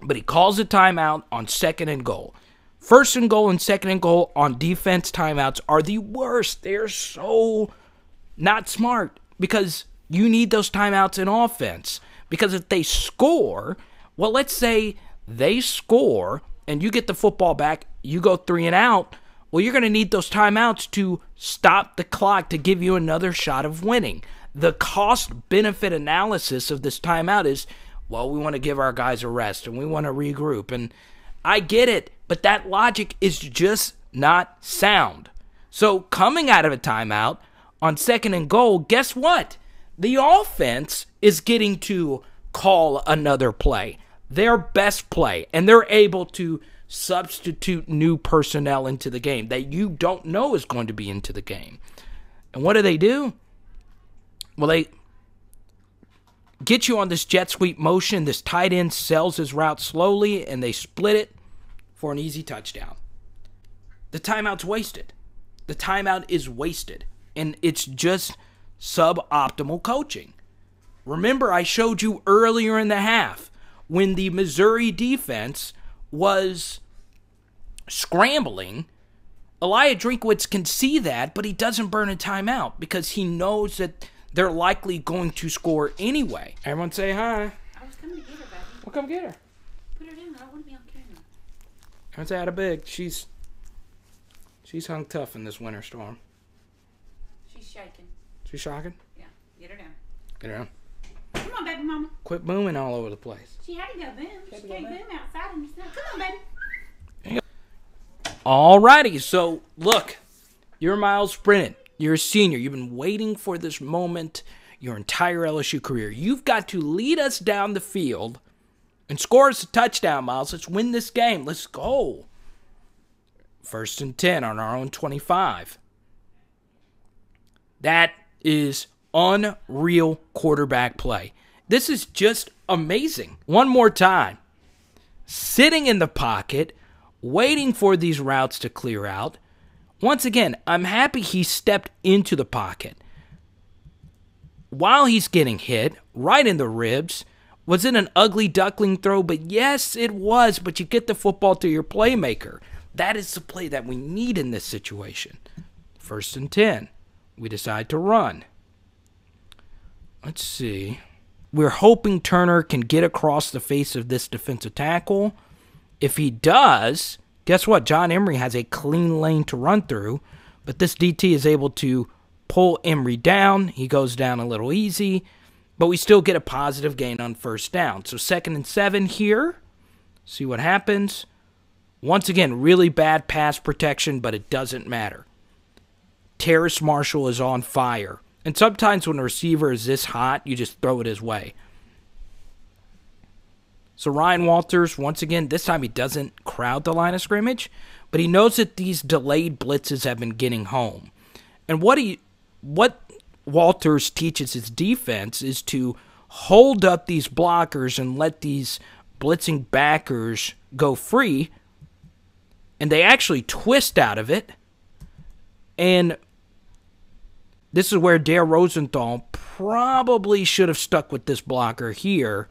But he calls a timeout on second and goal. First and goal and second and goal on defense timeouts are the worst. They're so not smart because you need those timeouts in offense. Because if they score, well, let's say they score and you get the football back, you go three and out, well, you're going to need those timeouts to stop the clock to give you another shot of winning. The cost-benefit analysis of this timeout is, well, we want to give our guys a rest and we want to regroup. And I get it, but that logic is just not sound. So coming out of a timeout on second and goal, guess what? The offense is getting to call another play, their best play, and they're able to substitute new personnel into the game that you don't know is going to be into the game. And what do they do? Well, they get you on this jet sweep motion. This tight end sells his route slowly, and they split it for an easy touchdown. The timeout's wasted. The timeout is wasted, and it's just suboptimal coaching. Remember, I showed you earlier in the half when the Missouri defense was scrambling. Elijah Drinkowitz can see that, but he doesn't burn a timeout because he knows that they're likely going to score anyway. Everyone say hi. I was coming to get her, baby. Well, come get her. Put her down. I don't want to be on camera. Everyone say hi to Big. She's, she's hung tough in this winter storm. She's shaking. She's shocking? Yeah. Get her down. Get her down. Come on, baby mama. Quit booming all over the place. She had to go boom. She, she can't boom outside in the snow. Come on, baby. Alrighty, so look, you're Myles Brennan. You're a senior. You've been waiting for this moment your entire L S U career. You've got to lead us down the field and score us a touchdown, Myles. Let's win this game. Let's go. First and ten on our own twenty-five. That is unreal quarterback play. This is just amazing. One more time. Sitting in the pocket, waiting for these routes to clear out. Once again, I'm happy he stepped into the pocket. While he's getting hit, right in the ribs, was it an ugly duckling throw? But yes, it was, but you get the football to your playmaker. That is the play that we need in this situation. First and ten. We decide to run. Let's see. We're hoping Turner can get across the face of this defensive tackle. If he does, guess what? John Emery has a clean lane to run through, but this D T is able to pull Emery down. He goes down a little easy, but we still get a positive gain on first down. So second and seven here. See what happens. Once again, really bad pass protection, but it doesn't matter. Terrace Marshall is on fire. And sometimes when a receiver is this hot, you just throw it his way. So Ryan Walters, once again, this time he doesn't crowd the line of scrimmage, but he knows that these delayed blitzes have been getting home. And what he, what Walters teaches his defense is to hold up these blockers and let these blitzing backers go free, and they actually twist out of it. And this is where Dare Rosenthal probably should have stuck with this blocker here,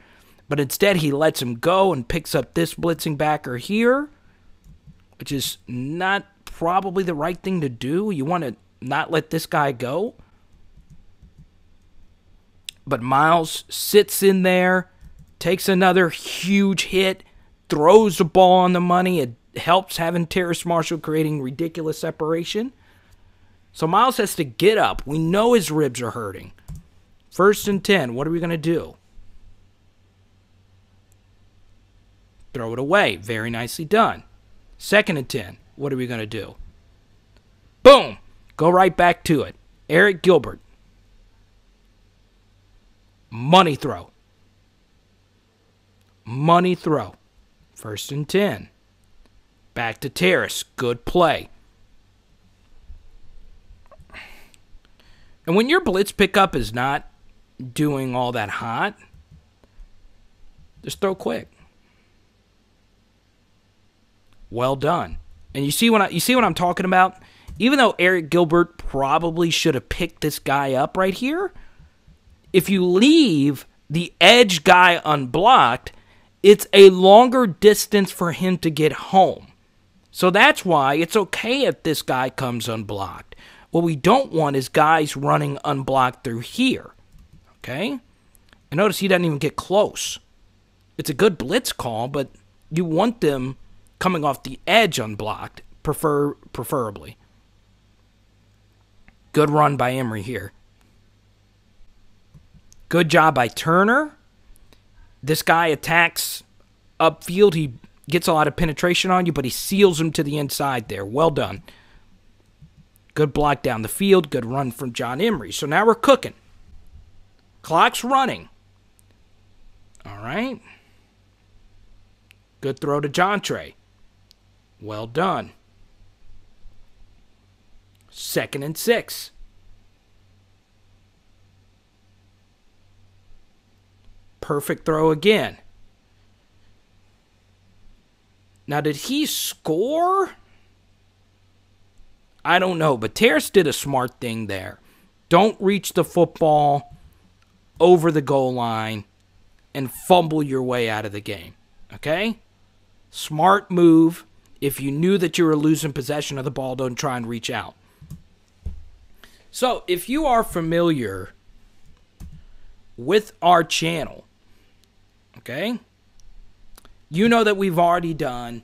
but instead he lets him go and picks up this blitzing backer here, which is not probably the right thing to do. You want to not let this guy go. But Myles sits in there, takes another huge hit, throws the ball on the money. It helps having Terrace Marshall creating ridiculous separation. So Myles has to get up. We know his ribs are hurting. First and ten, what are we going to do? Throw it away. Very nicely done. Second and ten, what are we going to do? Boom! Go right back to it. Arik Gilbert. Money throw. Money throw. First and ten. Back to Terrace. Good play. And when your blitz pickup is not doing all that hot, just throw quick. Well done. And you see what I, you see what I'm talking about? Even though Arik Gilbert probably should have picked this guy up right here, if you leave the edge guy unblocked, it's a longer distance for him to get home. So that's why it's okay if this guy comes unblocked. What we don't want is guys running unblocked through here. Okay? And notice he doesn't even get close. It's a good blitz call, but you want them coming off the edge unblocked, prefer preferably. Good run by Emery here. Good job by Turner. This guy attacks upfield. He gets a lot of penetration on you, but he seals him to the inside there. Well done. Good block down the field. Good run from John Emery. So now we're cooking. Clock's running. All right. Good throw to John Trey. Well done. Second and six. Perfect throw again. Now, did he score? I don't know, but Terrace did a smart thing there. Don't reach the football over the goal line and fumble your way out of the game, okay? Smart move. If you knew that you were losing possession of the ball, don't try and reach out. So, if you are familiar with our channel, okay, you know that we've already done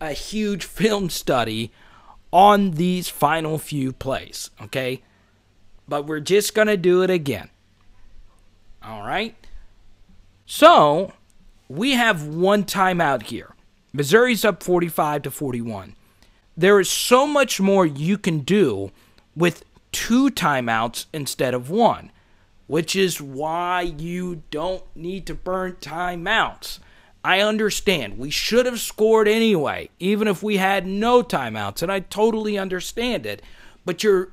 a huge film study on these final few plays, okay? But we're just going to do it again. All right? So, we have one timeout here. Missouri's up forty-five to forty-one. There is so much more you can do with two timeouts instead of one, which is why you don't need to burn timeouts. I understand. We should have scored anyway, even if we had no timeouts, and I totally understand it. But you're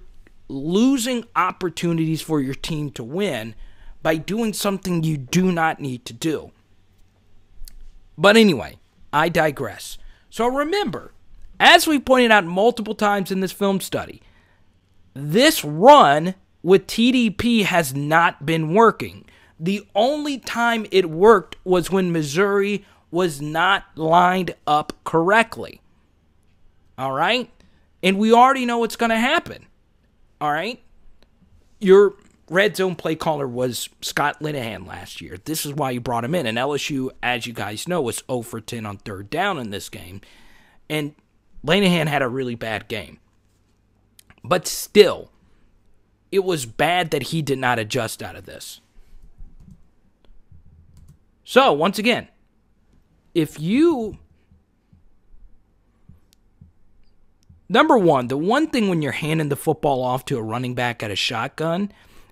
losing opportunities for your team to win by doing something you do not need to do. But anyway, I digress. So remember, as we pointed out multiple times in this film study, this run with T D P has not been working. The only time it worked was when Missouri was not lined up correctly. All right? And we already know what's going to happen. All right? Your red zone play caller was Scott Linehan last year. This is why you brought him in. And L S U, as you guys know, was zero for ten on third down in this game. And Linehan had a really bad game. But still, it was bad that he did not adjust out of this. So, once again, if you, number one, the one thing when you're handing the football off to a running back at a shotgun,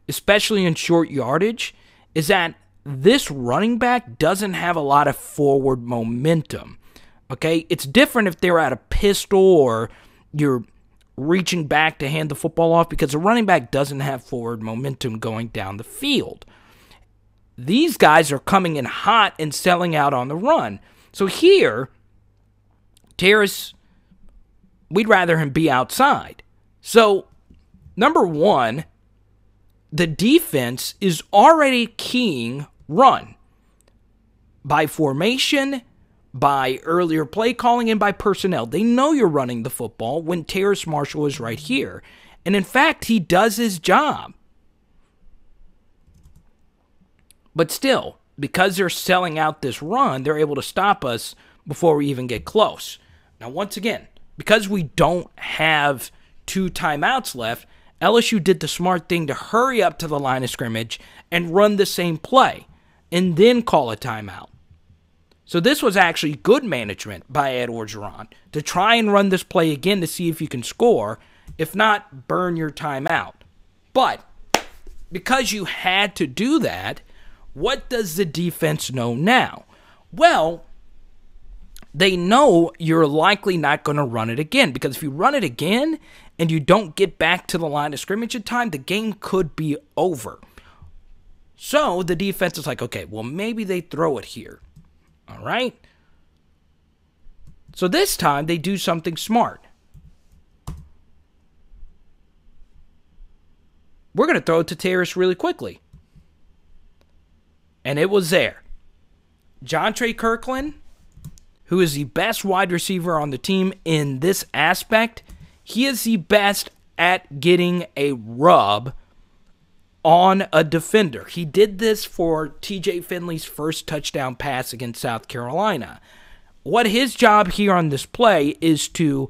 especially in short yardage, is that this running back doesn't have a lot of forward momentum. Okay, it's different if they're at a pistol or you're reaching back to hand the football off, because a running back doesn't have forward momentum going down the field. These guys are coming in hot and selling out on the run. So here, Terrace, we'd rather him be outside. So, number one, the defense is already keying run by formation, by earlier play calling, and by personnel. They know you're running the football when Terrace Marshall is right here. And in fact, he does his job. But still, because they're selling out this run, they're able to stop us before we even get close. Now, once again, because we don't have two timeouts left, L S U did the smart thing to hurry up to the line of scrimmage and run the same play and then call a timeout. So this was actually good management by Ed Orgeron to try and run this play again to see if you can score. If not, burn your timeout. But because you had to do that, what does the defense know now? Well, they know you're likely not going to run it again, because if you run it again and you don't get back to the line of scrimmage in time, the game could be over. So the defense is like, okay, well, maybe they throw it here. All right? So this time, they do something smart. We're going to throw it to Terrace really quickly. And it was there. John Trey Kirkland, who is the best wide receiver on the team in this aspect, he is the best at getting a rub on a defender. He did this for T J Finley's first touchdown pass against South Carolina. What his job here on this play is to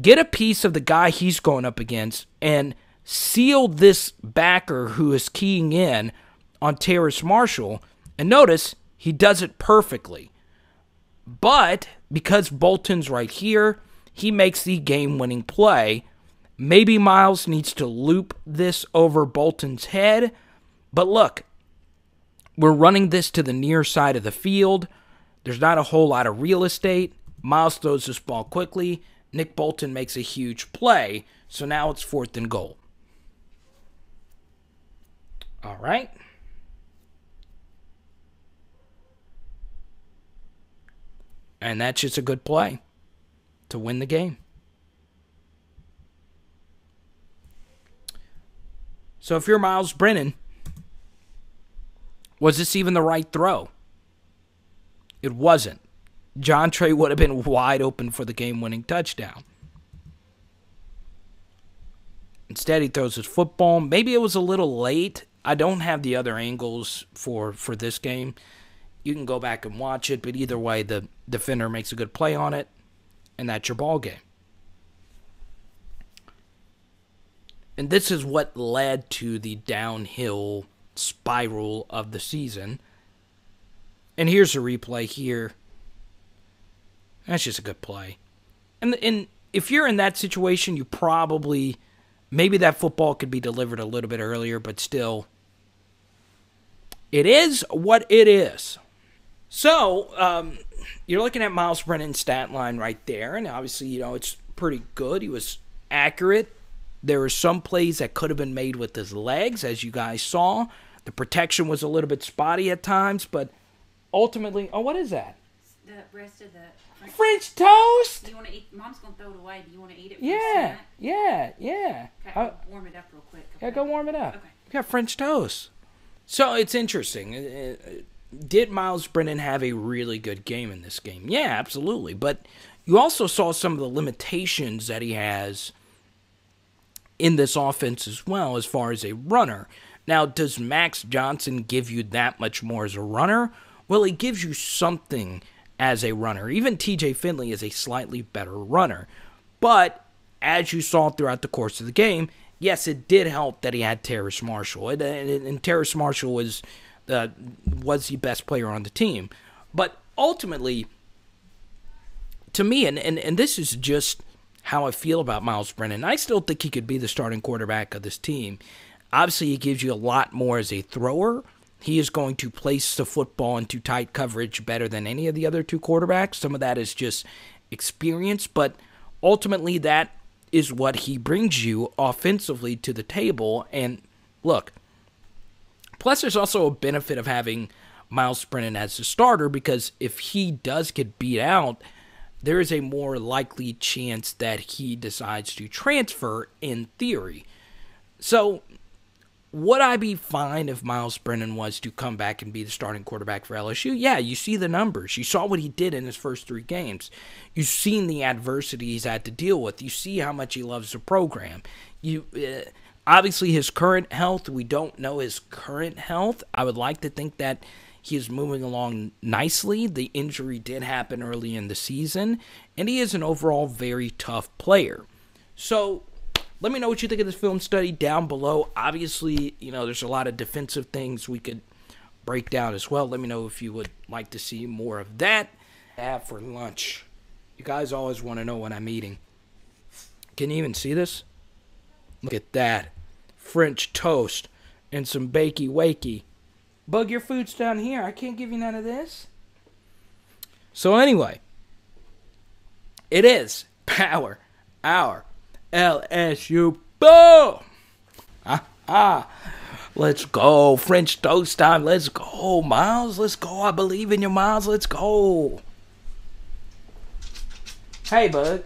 get a piece of the guy he's going up against and seal this backer who is keying in on Terrace Marshall. And notice, he does it perfectly. But because Bolton's right here, he makes the game-winning play. Maybe Myles needs to loop this over Bolton's head. But look, we're running this to the near side of the field. There's not a whole lot of real estate. Myles throws this ball quickly. Nick Bolton makes a huge play. So now it's fourth and goal. All right. And that's just a good play to win the game. So if you're Myles Brennan, was this even the right throw? It wasn't. John Trey would have been wide open for the game-winning touchdown. Instead, he throws his football. Maybe it was a little late. I don't have the other angles for, for this game. You can go back and watch it, but either way, the defender makes a good play on it, and that's your ball game. And this is what led to the downhill spiral of the season. And here's a replay here. That's just a good play. And, and if you're in that situation, you probably, maybe that football could be delivered a little bit earlier, but still, it is what it is. So, um, you're looking at Myles Brennan's stat line right there, and obviously, you know, it's pretty good. He was accurate. There were some plays that could have been made with his legs, as you guys saw. The protection was a little bit spotty at times, but ultimately... Oh, what is that? The rest of the... French toast? Do you want to eat? Mom's going to throw it away. Do you want to eat it? Yeah, yeah, yeah. Okay, I'll warm it up real quick. Okay. Yeah, go warm it up. Okay. We got French toast. So, it's interesting. Did Myles Brennan have a really good game in this game? Yeah, absolutely. But you also saw some of the limitations that he has in this offense as well, as far as a runner. Now, does Max Johnson give you that much more as a runner? Well, he gives you something as a runner. Even T J Finley is a slightly better runner. But, as you saw throughout the course of the game, yes, it did help that he had Terrace Marshall. And, and, and Terrace Marshall was, uh, was the best player on the team. But, ultimately, to me, and, and, and this is just how I feel about Myles Brennan. I still think he could be the starting quarterback of this team. Obviously, he gives you a lot more as a thrower. He is going to place the football into tight coverage better than any of the other two quarterbacks. Some of that is just experience, but ultimately that is what he brings you offensively to the table. And look, plus there's also a benefit of having Myles Brennan as the starter, because if he does get beat out, there is a more likely chance that he decides to transfer in theory. So would I be fine if Myles Brennan was to come back and be the starting quarterback for L S U? Yeah, you see the numbers. You saw what he did in his first three games. You've seen the adversity he's had to deal with. You see how much he loves the program. You uh, obviously, his current health, we don't know his current health. I would like to think that he is moving along nicely. The injury did happen early in the season, and he is an overall very tough player. So let me know what you think of this film study down below. Obviously, you know, there's a lot of defensive things we could break down as well. Let me know if you would like to see more of that. Have for lunch. You guys always want to know what I'm eating. Can you even see this? Look at that. French toast and some bakey wakey. Bug, your food's down here. I can't give you none of this. So anyway, it is Power Hour L S U. Boom! Ah, ah. Let's go. French toast time. Let's go, Myles. Let's go. I believe in you, Myles. Let's go. Hey, Bug.